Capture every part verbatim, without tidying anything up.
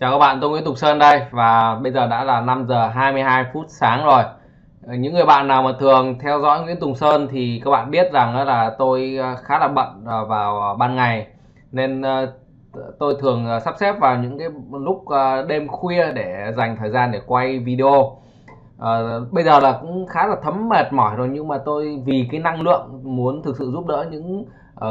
Chào các bạn, tôi Nguyễn Tùng Sơn đây. Và bây giờ đã là năm giờ hai mươi hai phút sáng rồi. Những người bạn nào mà thường theo dõi Nguyễn Tùng Sơn thì các bạn biết rằng là tôi khá là bận vào ban ngày, nên tôi thường sắp xếp vào những cái lúc đêm khuya để dành thời gian để quay video. Bây giờ là cũng khá là thấm mệt mỏi rồi, nhưng mà tôi vì cái năng lượng muốn thực sự giúp đỡ những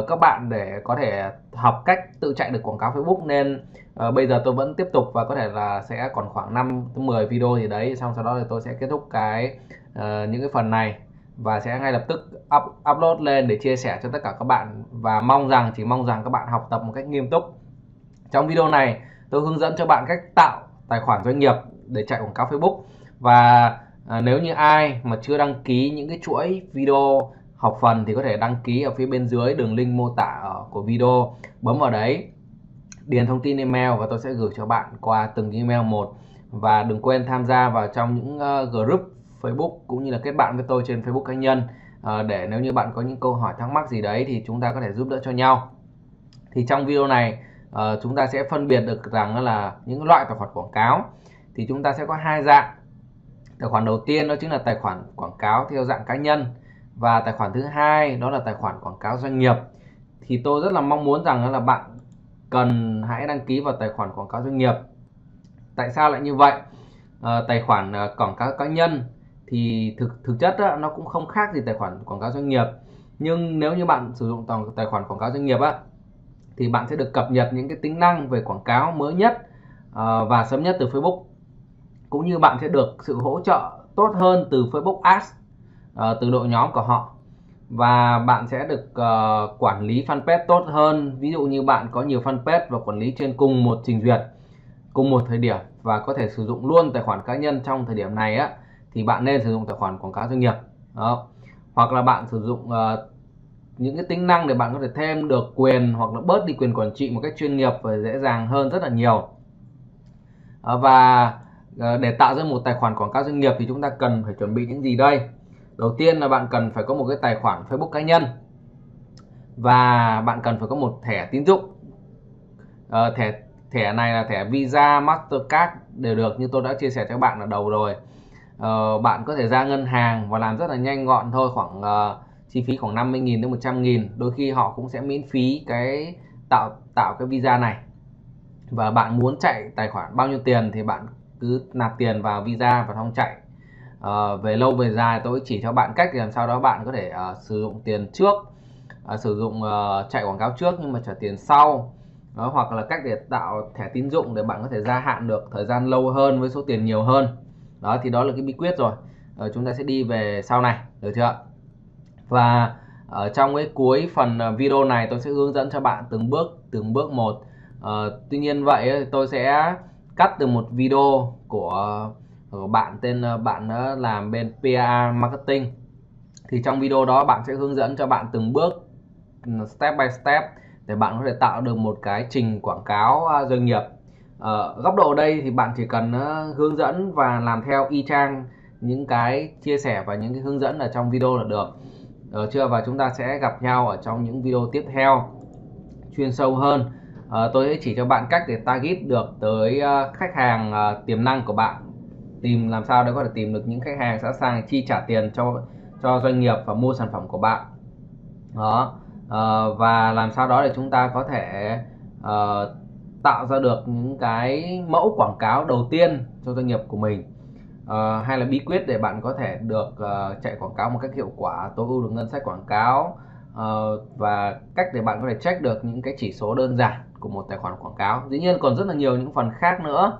các bạn để có thể học cách tự chạy được quảng cáo Facebook, nên uh, bây giờ tôi vẫn tiếp tục và có thể là sẽ còn khoảng năm tới mười video gì đấy, xong sau đó thì tôi sẽ kết thúc cái uh, những cái phần này và sẽ ngay lập tức up, upload lên để chia sẻ cho tất cả các bạn, và mong rằng chỉ mong rằng các bạn học tập một cách nghiêm túc. Trong video này tôi hướng dẫn cho bạn cách tạo tài khoản doanh nghiệp để chạy quảng cáo Facebook. Và uh, nếu như ai mà chưa đăng ký những cái chuỗi video học phần thì có thể đăng ký ở phía bên dưới đường link mô tả của video, bấm vào đấy, điền thông tin email và tôi sẽ gửi cho bạn qua từng email một. Và đừng quên tham gia vào trong những uh, group Facebook cũng như là kết bạn với tôi trên Facebook cá nhân, uh, để nếu như bạn có những câu hỏi thắc mắc gì đấy thì chúng ta có thể giúp đỡ cho nhau. Thì trong video này uh, chúng ta sẽ phân biệt được rằng là những loại tài khoản quảng cáo thì chúng ta sẽ có hai dạng. Tài khoản đầu tiên đó chính là tài khoản quảng cáo theo dạng cá nhân, và tài khoản thứ hai đó là tài khoản quảng cáo doanh nghiệp. Thì tôi rất là mong muốn rằng là bạn cần hãy đăng ký vào tài khoản quảng cáo doanh nghiệp. Tại sao lại như vậy? À, tài khoản quảng cáo cá nhân thì thực thực chất á, nó cũng không khác gì tài khoản quảng cáo doanh nghiệp, nhưng nếu như bạn sử dụng toàn tài khoản quảng cáo doanh nghiệp á, thì bạn sẽ được cập nhật những cái tính năng về quảng cáo mới nhất à, và sớm nhất từ Facebook, cũng như bạn sẽ được sự hỗ trợ tốt hơn từ Facebook Ads, từ đội nhóm của họ, và bạn sẽ được uh, quản lý fanpage tốt hơn. Ví dụ như bạn có nhiều fanpage và quản lý trên cùng một trình duyệt, cùng một thời điểm, và có thể sử dụng luôn tài khoản cá nhân trong thời điểm này á, thì bạn nên sử dụng tài khoản quảng cáo doanh nghiệp. Đó. Hoặc là bạn sử dụng uh, những cái tính năng để bạn có thể thêm được quyền hoặc là bớt đi quyền quản trị một cách chuyên nghiệp và dễ dàng hơn rất là nhiều. Uh, và uh, để tạo ra một tài khoản quảng cáo doanh nghiệp thì chúng ta cần phải chuẩn bị những gì đây? Đầu tiên là bạn cần phải có một cái tài khoản Facebook cá nhân, và bạn cần phải có một thẻ tín dụng. Ờ, thẻ thẻ này là thẻ Visa, Mastercard đều được, như tôi đã chia sẻ cho bạn ở đầu rồi. Ờ, bạn có thể ra ngân hàng và làm rất là nhanh gọn thôi, khoảng uh, chi phí khoảng năm mươi nghìn đến một trăm nghìn. Đôi khi họ cũng sẽ miễn phí cái tạo tạo cái Visa này. Và bạn muốn chạy tài khoản bao nhiêu tiền thì bạn cứ nạp tiền vào Visa và thông chạy. Uh, về lâu về dài tôi chỉ cho bạn cách làm sao đó bạn có thể uh, sử dụng tiền trước, uh, sử dụng uh, chạy quảng cáo trước nhưng mà trả tiền sau. Đó, hoặc là cách để tạo thẻ tín dụng để bạn có thể gia hạn được thời gian lâu hơn với số tiền nhiều hơn. Đó thì đó là cái bí quyết rồi. Uh, chúng ta sẽ đi về sau này, được chưa? Và ở trong cái cuối phần video này tôi sẽ hướng dẫn cho bạn từng bước từng bước một. Uh, tuy nhiên vậy tôi sẽ cắt từ một video của uh, của bạn tên bạn làm bên pê a Marketing. Thì trong video đó bạn sẽ hướng dẫn cho bạn từng bước step by step để bạn có thể tạo được một cái trình quảng cáo doanh nghiệp. Ở góc độ đây thì bạn chỉ cần hướng dẫn và làm theo y chang những cái chia sẻ và những cái hướng dẫn ở trong video là được, được chưa? Và chúng ta sẽ gặp nhau ở trong những video tiếp theo chuyên sâu hơn. Tôi sẽ chỉ cho bạn cách để target được tới khách hàng tiềm năng của bạn, tìm làm sao để có thể tìm được những khách hàng sẵn sàng chi trả tiền cho cho doanh nghiệp và mua sản phẩm của bạn. Đó, à, và làm sao đó để chúng ta có thể à, tạo ra được những cái mẫu quảng cáo đầu tiên cho doanh nghiệp của mình, à, hay là bí quyết để bạn có thể được à, chạy quảng cáo một cách hiệu quả, tối ưu được ngân sách quảng cáo, à, và cách để bạn có thể check được những cái chỉ số đơn giản của một tài khoản quảng cáo. Dĩ nhiên còn rất là nhiều những phần khác nữa.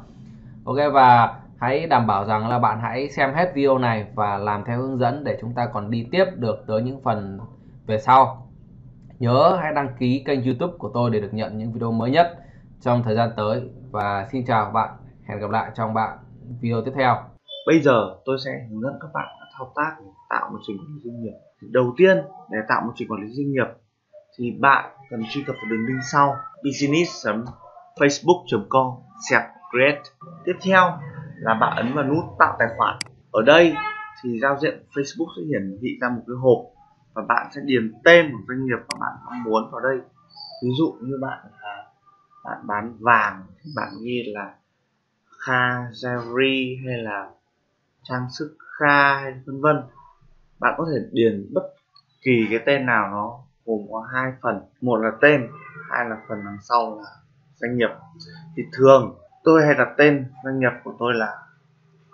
Ok, và hãy đảm bảo rằng là bạn hãy xem hết video này và làm theo hướng dẫn để chúng ta còn đi tiếp được tới những phần về sau. Nhớ hãy đăng ký kênh YouTube của tôi để được nhận những video mới nhất trong thời gian tới. Và xin chào các bạn, hẹn gặp lại trong bạn video tiếp theo. Bây giờ tôi sẽ hướng dẫn các bạn thao tác để tạo một trình quản lý doanh nghiệp. Đầu tiên, để tạo một trình quản lý doanh nghiệp thì bạn cần truy cập vào đường link sau: business chấm facebook chấm com slash create. Tiếp theo là bạn ấn vào nút tạo tài khoản. Ở đây thì giao diện Facebook sẽ hiển thị ra một cái hộp, và bạn sẽ điền tên của doanh nghiệp mà bạn mong muốn vào đây. Ví dụ như bạn là bạn bán vàng thì bạn ghi là Kha Jari hay là trang sức Kha hay vân vân. Bạn có thể điền bất kỳ cái tên nào nó gồm có hai phần, một là tên, hai là phần đằng sau là doanh nghiệp. Thì thường tôi hay đặt tên doanh nghiệp của tôi là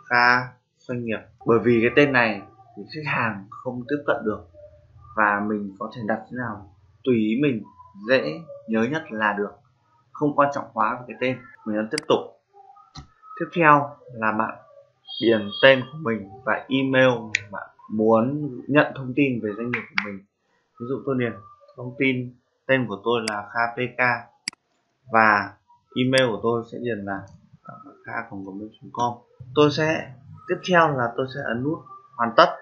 Kha Doanh nghiệp, bởi vì cái tên này thì khách hàng không tiếp cận được và mình có thể đặt thế nào tùy ý mình, dễ nhớ nhất là được, không quan trọng quá về cái tên. Mình ấn tiếp tục. Tiếp theo là bạn điền tên của mình và email mà bạn muốn nhận thông tin về doanh nghiệp của mình. Ví dụ tôi điền thông tin tên của tôi là Kha P K và email của tôi sẽ điền là kha gmail chấm com. Tôi sẽ tiếp theo là tôi sẽ ấn nút hoàn tất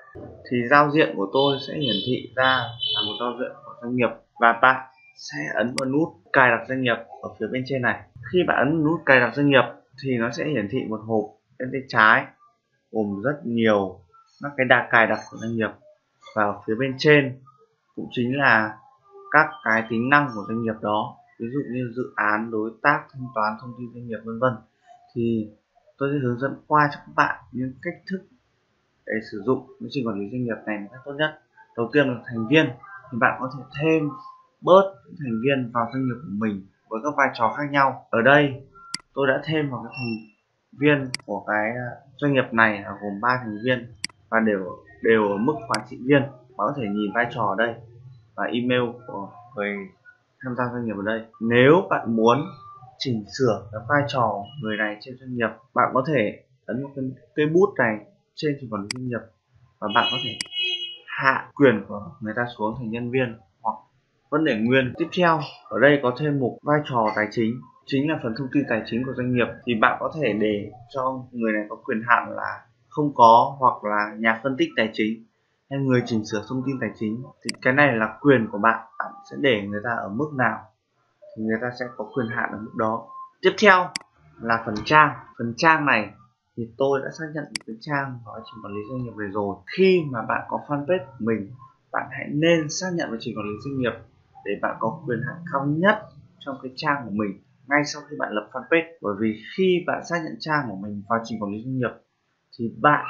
thì giao diện của tôi sẽ hiển thị ra là một giao diện của doanh nghiệp, và bạn sẽ ấn vào nút cài đặt doanh nghiệp ở phía bên trên này. Khi bạn ấn nút cài đặt doanh nghiệp thì nó sẽ hiển thị một hộp bên tay trái gồm rất nhiều các cái đa cài đặt của doanh nghiệp, và ở phía bên trên cũng chính là các cái tính năng của doanh nghiệp đó, ví dụ như dự án, đối tác, thanh toán, thông tin doanh nghiệp vân vân. Thì tôi sẽ hướng dẫn qua cho các bạn những cách thức để sử dụng quy trình quản lý doanh nghiệp này một cách tốt nhất. Đầu tiên là thành viên, thì bạn có thể thêm bớt những thành viên vào doanh nghiệp của mình với các vai trò khác nhau. Ở đây tôi đã thêm vào cái thành viên của cái doanh nghiệp này là gồm ba thành viên và đều đều ở mức quản trị viên. Bạn có thể nhìn vai trò ở đây và email của người tham gia doanh nghiệp ở đây. Nếu bạn muốn chỉnh sửa cái vai trò người này trên doanh nghiệp, bạn có thể ấn một cái cây bút này trên trình quản lý doanh nghiệp và bạn có thể hạ quyền của người ta xuống thành nhân viên hoặc vẫn để nguyên. Tiếp theo ở đây có thêm một vai trò tài chính, chính là phần thông tin tài chính của doanh nghiệp, thì bạn có thể để cho người này có quyền hạn là không có, hoặc là nhà phân tích tài chính hay người chỉnh sửa thông tin tài chính. Thì cái này là quyền của bạn, bạn sẽ để người ta ở mức nào thì người ta sẽ có quyền hạn ở mức đó. Tiếp theo là phần trang. Phần trang này thì tôi đã xác nhận cái trang vào trình quản lý doanh nghiệp này rồi. Khi mà bạn có fanpage của mình, bạn hãy nên xác nhận vào trình quản lý doanh nghiệp để bạn có quyền hạn cao nhất trong cái trang của mình ngay sau khi bạn lập fanpage. Bởi vì khi bạn xác nhận trang của mình vào trình quản lý doanh nghiệp thì bạn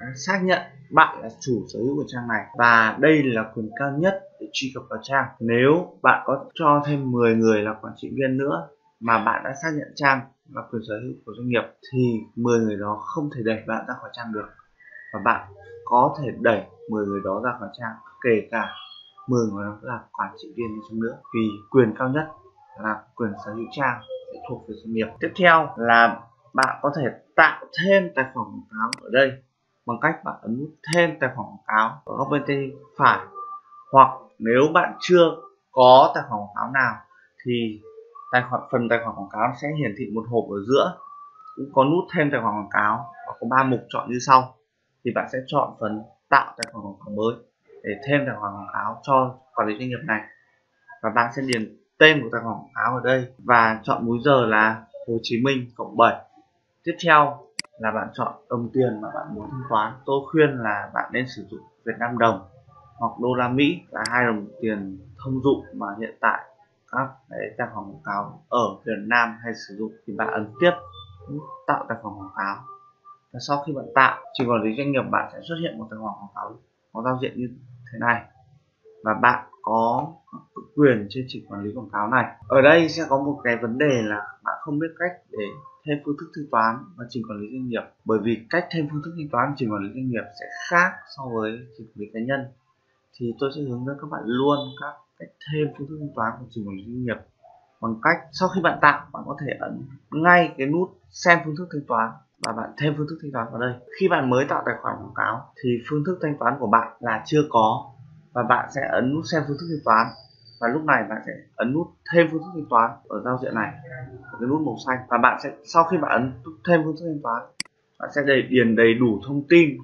đã xác nhận bạn là chủ sở hữu của trang này, và đây là quyền cao nhất để truy cập vào trang. Nếu bạn có cho thêm mười người là quản trị viên nữa mà bạn đã xác nhận trang là quyền sở hữu của doanh nghiệp thì mười người đó không thể đẩy bạn ra khỏi trang được, và bạn có thể đẩy mười người đó ra khỏi trang, kể cả mười người đó là quản trị viên đi chăng nữa, vì quyền cao nhất là quyền sở hữu trang sẽ thuộc về doanh nghiệp. Tiếp theo là bạn có thể tạo thêm tài khoản quảng cáo ở đây bằng cách bạn ấn nút thêm tài khoản quảng cáo ở góc bên tay phải, hoặc nếu bạn chưa có tài khoản quảng cáo nào thì tài khoản phần tài khoản quảng cáo sẽ hiển thị một hộp ở giữa cũng có nút thêm tài khoản quảng cáo và có ba mục chọn như sau. Thì bạn sẽ chọn phần tạo tài khoản quảng cáo mới để thêm tài khoản quảng cáo cho quản lý doanh nghiệp này, và bạn sẽ điền tên của tài khoản quảng cáo ở đây và chọn múi giờ là Hồ Chí Minh cộng bảy. Tiếp theo là bạn chọn đồng tiền mà bạn muốn thanh toán. Tôi khuyên là bạn nên sử dụng Việt Nam đồng hoặc đô la Mỹ, là hai đồng tiền thông dụng mà hiện tại các tài khoản quảng cáo ở Việt Nam hay sử dụng. Thì bạn ấn tiếp tạo tài khoản quảng cáo, và sau khi bạn tạo, trình quản lý doanh nghiệp bạn sẽ xuất hiện một tài khoản quảng cáo có giao diện như thế này, và bạn có quyền trên trình quản lý quảng cáo này. Ở đây sẽ có một cái vấn đề là bạn không biết cách để thêm phương thức thanh toán và trình quản lý doanh nghiệp, bởi vì cách thêm phương thức thanh toán trình quản lý doanh nghiệp sẽ khác so với trình quản lý cá nhân. Thì tôi sẽ hướng dẫn các bạn luôn các cách thêm phương thức thanh toán của trình quản lý doanh nghiệp bằng cách sau khi bạn tạo, bạn có thể ấn ngay cái nút xem phương thức thanh toán và bạn thêm phương thức thanh toán vào đây. Khi bạn mới tạo tài khoản quảng cáo thì phương thức thanh toán của bạn là chưa có, và bạn sẽ ấn nút xem phương thức thanh toán, và lúc này bạn sẽ ấn nút thêm phương thức thanh toán ở giao diện này, ở cái nút màu xanh, và bạn sẽ sau khi bạn ấn thêm phương thức thanh toán, bạn sẽ đầy, điền đầy đủ thông tin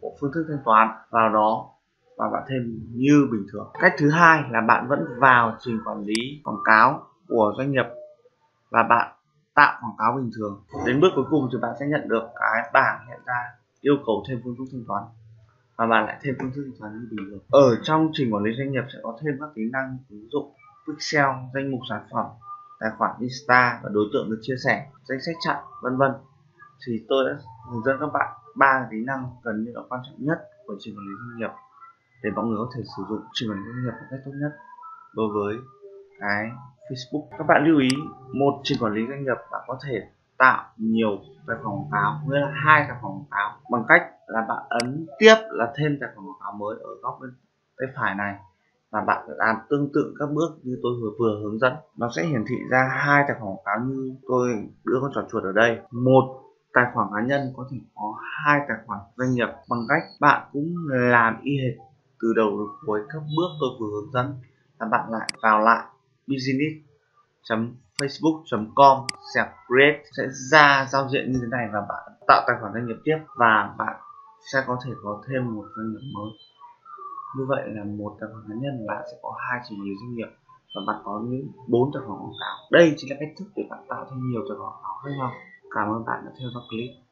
của phương thức thanh toán vào đó và bạn thêm như bình thường. Cách thứ hai là bạn vẫn vào trình quản lý quảng cáo của doanh nghiệp và bạn tạo quảng cáo bình thường. Đến bước cuối cùng thì bạn sẽ nhận được cái bảng hiện ra yêu cầu thêm phương thức thanh toán, và bạn lại thêm phương thức thanh toán như bình thường. Ở trong trình quản lý doanh nghiệp sẽ có thêm các tính năng ứng dụng, pixel, danh mục sản phẩm, tài khoản Insta và đối tượng được chia sẻ, danh sách chặn vân vân. thì tôi đã hướng dẫn các bạn ba kỹ năng gần như là quan trọng nhất của trường quản lý doanh nghiệp để mọi người có thể sử dụng trường quản lý doanh nghiệp một cách tốt nhất đối với cái Facebook. Các bạn lưu ý, một, trường quản lý doanh nghiệp bạn có thể tạo nhiều tài khoản quảng cáo, nghĩa là hai tài khoản quảng cáo, bằng cách là bạn ấn tiếp là thêm tài khoản quảng cáo mới ở góc bên tay phải này, và bạn làm tương tự các bước như tôi vừa vừa hướng dẫn. Nó sẽ hiển thị ra hai tài khoản quảng cáo như tôi đưa con trỏ chuột ở đây. Một tài khoản cá nhân có thể có hai tài khoản doanh nghiệp, bằng cách bạn cũng làm y hệt từ đầu đến cuối các bước tôi vừa hướng dẫn, là bạn lại vào lại business chấm facebook chấm com slash create sẽ ra giao diện như thế này, và bạn tạo tài khoản doanh nghiệp tiếp và bạn sẽ có thể có thêm một doanh nghiệp mới. Như vậy là một tài khoản cá nhân bạn sẽ có hai chỉ tiêu doanh nghiệp và bạn có những bốn tài khoản quảng cáo. Đây chính là cách thức để bạn tạo thêm nhiều tài khoản quảng cáo khác nhau. Cảm ơn bạn đã theo dõi clip.